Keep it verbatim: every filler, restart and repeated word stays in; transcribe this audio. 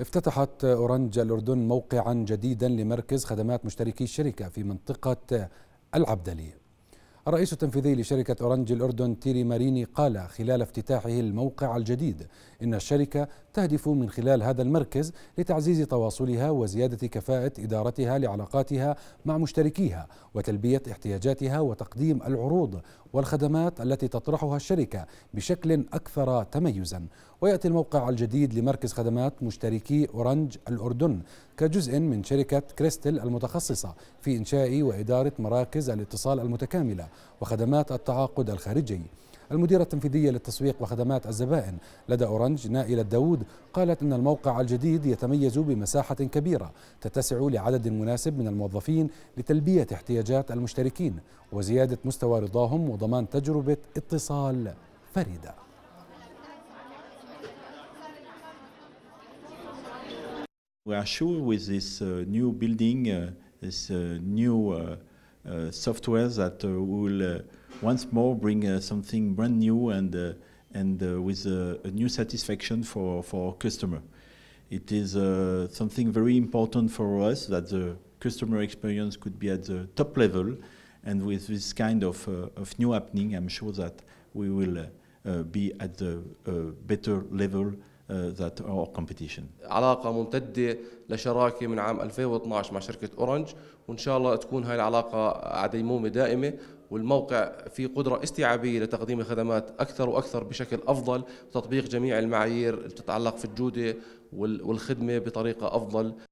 افتتحت أورانج الأردن موقعا جديدا لمركز خدمات مشتركي الشركة في منطقة العبدلي. الرئيس التنفيذي لشركة أورانج الأردن تيري ماريني قال خلال افتتاحه الموقع الجديد إن الشركة تهدف من خلال هذا المركز لتعزيز تواصلها وزيادة كفاءة إدارتها لعلاقاتها مع مشتركيها وتلبية احتياجاتها وتقديم العروض والخدمات التي تطرحها الشركة بشكل أكثر تميزا. ويأتي الموقع الجديد لمركز خدمات مشتركي أورانج الأردن كجزء من شركة كريستل المتخصصة في إنشاء وإدارة مراكز الاتصال المتكاملة وخدمات التعاقد الخارجي. المديرة التنفيذية للتسويق وخدمات الزبائن لدى أورانج نائلة داود قالت إن الموقع الجديد يتميز بمساحة كبيرة تتسع لعدد مناسب من الموظفين لتلبية احتياجات المشتركين وزيادة مستوى رضاهم وضمان تجربة اتصال فريدة. We are sure with this uh, new building, uh, this uh, new uh, uh, software that uh, will uh, once more bring uh, something brand new and uh, and uh, with uh, a new satisfaction for for our customer. It is uh, something very important for us that the customer experience could be at the top level, and with this kind of uh, of new happening, I'm sure that we will uh, uh, be at the uh, better level. علاقة ممتدة لشراكة من عام ألفين واثنعش مع شركة أورانج، وإن شاء الله تكون هاي العلاقة عديمومة دائمة، والموقع فيه قدرة استيعابية لتقديم الخدمات أكثر وأكثر بشكل أفضل، وتطبيق جميع المعايير اللي تتعلق في الجودة والخدمة بطريقة أفضل.